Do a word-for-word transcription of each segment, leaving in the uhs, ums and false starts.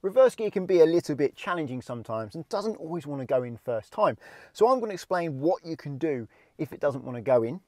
Reverse gear can be a little bit challenging sometimes and doesn't always want to go in first time. So I'm going to explain what you can do if it doesn't want to go in,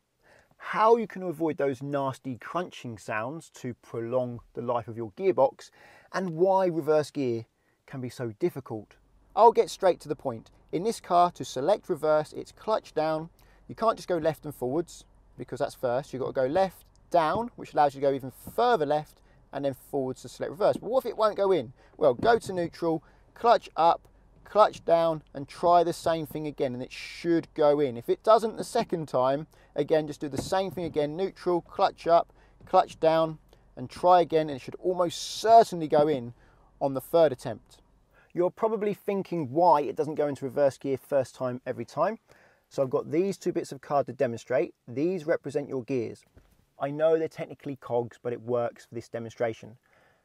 how you can avoid those nasty crunching sounds to prolong the life of your gearbox, and why reverse gear can be so difficult. I'll get straight to the point. In this car, to select reverse, it's clutch down. You can't just go left and forwards because that's first. You've got to go left, down, which allows you to go even further left, and then forwards to select reverse. But what if it won't go in? Well, go to neutral, clutch up, clutch down, and try the same thing again, and it should go in. If it doesn't the second time, again, just do the same thing again, neutral, clutch up, clutch down, and try again, and it should almost certainly go in on the third attempt. You're probably thinking why it doesn't go into reverse gear first time every time. So I've got these two bits of card to demonstrate. These represent your gears. I know they're technically cogs, but it works for this demonstration.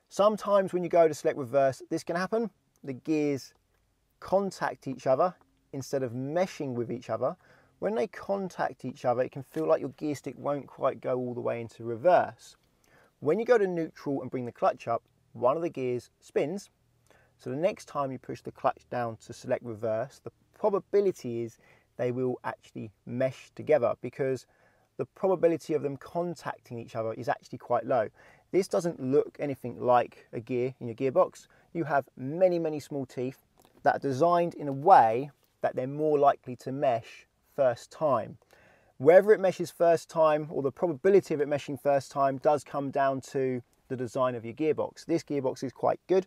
Sometimes when you go to select reverse, this can happen. The gears contact each other instead of meshing with each other. When they contact each other, it can feel like your gear stick won't quite go all the way into reverse. When you go to neutral and bring the clutch up, one of the gears spins. So the next time you push the clutch down to select reverse, the probability is they will actually mesh together because the probability of them contacting each other is actually quite low. This doesn't look anything like a gear in your gearbox. You have many, many small teeth that are designed in a way that they're more likely to mesh first time. Whether it meshes first time or the probability of it meshing first time does come down to the design of your gearbox. This gearbox is quite good.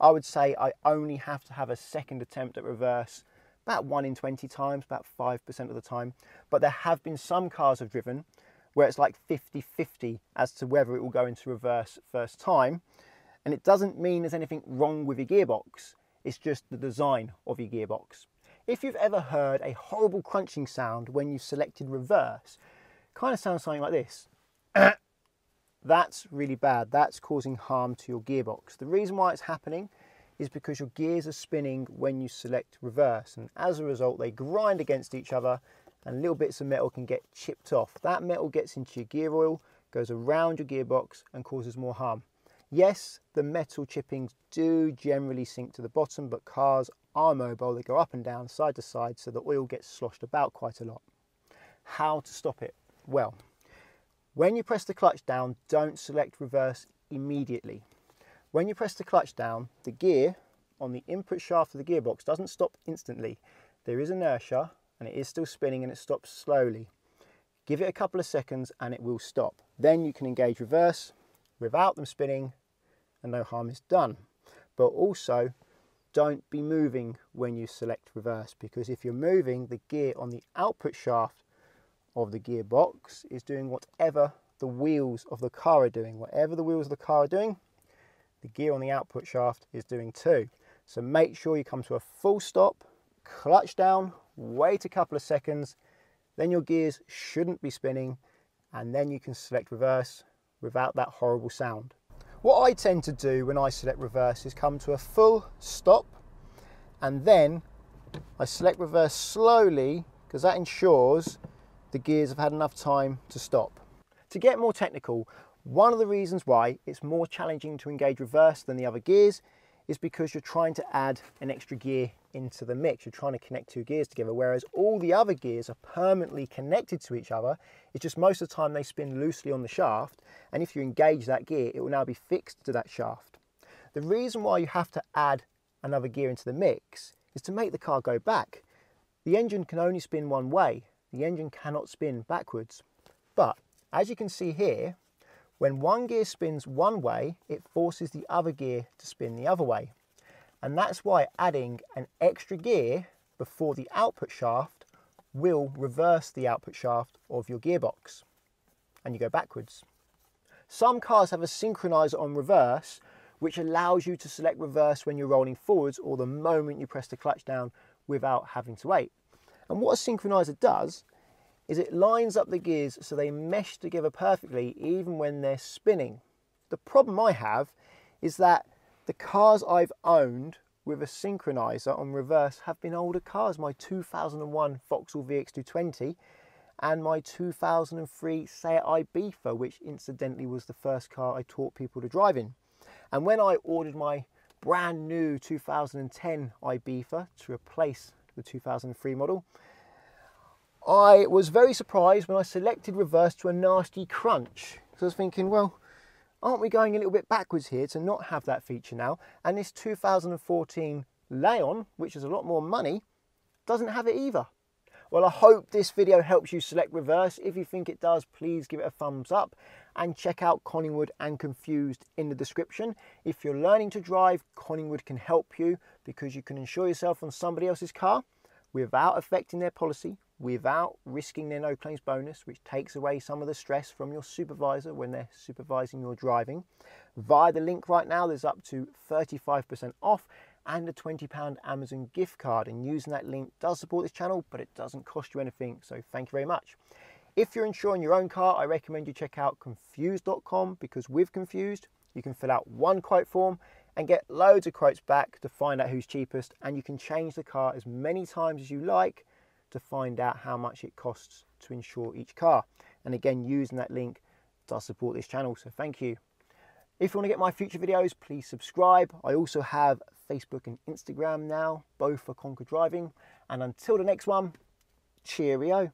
I would say I only have to have a second attempt at reverse about one in twenty times, about five percent of the time. But there have been some cars I've driven where it's like fifty fifty as to whether it will go into reverse first time. And it doesn't mean there's anything wrong with your gearbox. It's just the design of your gearbox. If you've ever heard a horrible crunching sound when you selected reverse, it kind of sounds something like this. That's really bad. That's causing harm to your gearbox. The reason why it's happening is because your gears are spinning when you select reverse, and as a result they grind against each other and little bits of metal can get chipped off. That metal gets into your gear oil, goes around your gearbox and causes more harm. Yes, the metal chippings do generally sink to the bottom, but cars are mobile, they go up and down, side to side, so the oil gets sloshed about quite a lot. How to stop it? Well, when you press the clutch down, don't select reverse immediately. When you press the clutch down, the gear on the input shaft of the gearbox doesn't stop instantly. There is inertia and it is still spinning and it stops slowly. Give it a couple of seconds and it will stop. Then you can engage reverse without them spinning and no harm is done. But also don't be moving when you select reverse, because if you're moving, the gear on the output shaft of the gearbox is doing whatever the wheels of the car are doing. Whatever the wheels of the car are doing, the gear on the output shaft is doing too. So make sure you come to a full stop, clutch down, wait a couple of seconds, then your gears shouldn't be spinning, and then you can select reverse without that horrible sound. What I tend to do when I select reverse is come to a full stop, and then I select reverse slowly, because that ensures the gears have had enough time to stop. To get more technical, one of the reasons why it's more challenging to engage reverse than the other gears is because you're trying to add an extra gear into the mix. You're trying to connect two gears together, whereas all the other gears are permanently connected to each other. It's just most of the time they spin loosely on the shaft, and if you engage that gear, it will now be fixed to that shaft. The reason why you have to add another gear into the mix is to make the car go back. The engine can only spin one way. The engine cannot spin backwards. But as you can see here, when one gear spins one way, it forces the other gear to spin the other way. And that's why adding an extra gear before the output shaft will reverse the output shaft of your gearbox, and you go backwards. Some cars have a synchronizer on reverse, which allows you to select reverse when you're rolling forwards or the moment you press the clutch down without having to wait. And what a synchronizer does is it lines up the gears so they mesh together perfectly even when they're spinning. The problem I have is that the cars I've owned with a synchronizer on reverse have been older cars. My two thousand one Vauxhall V X two twenty and my two thousand three Seat Ibiza, which incidentally was the first car I taught people to drive in. And when I ordered my brand new two thousand ten Ibiza to replace the two thousand three model. I was very surprised when I selected reverse to a nasty crunch, because I was thinking, well, aren't we going a little bit backwards here to not have that feature now? And this two thousand fourteen Leon, which is a lot more money, doesn't have it either. Well, I hope this video helps you select reverse. If you think it does, please give it a thumbs up and check out Collingwood and Confused in the description. If you're learning to drive, Collingwood can help you, because you can insure yourself on somebody else's car without affecting their policy, without risking their no claims bonus, which takes away some of the stress from your supervisor when they're supervising your driving. Via the link right now, there's up to thirty-five percent off and a twenty pound Amazon gift card, and using that link does support this channel, but it doesn't cost you anything, so thank you very much. If you're insuring your own car, I recommend you check out confused dot com, because with Confused, you can fill out one quote form and get loads of quotes back to find out who's cheapest, and you can change the car as many times as you like to find out how much it costs to insure each car. And again, using that link does support this channel, so thank you. If you want to get my future videos, please subscribe. I also have Facebook and Instagram now, both for Conquer Driving. And until the next one, cheerio.